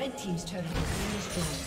Red team's turret has been destroyed.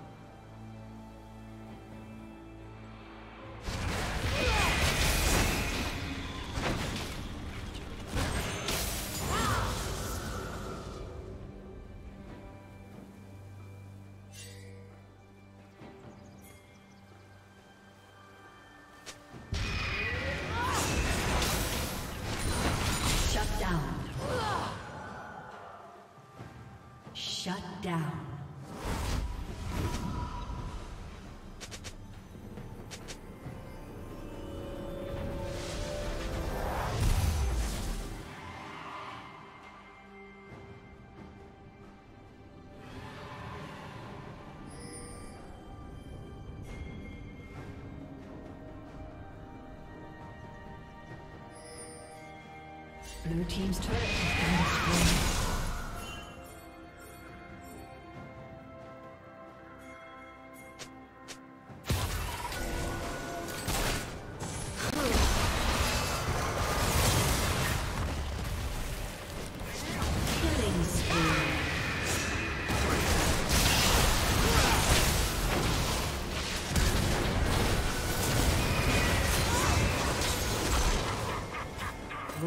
Blue team's turret has been destroyed.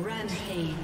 Rampage.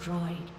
Destroyed.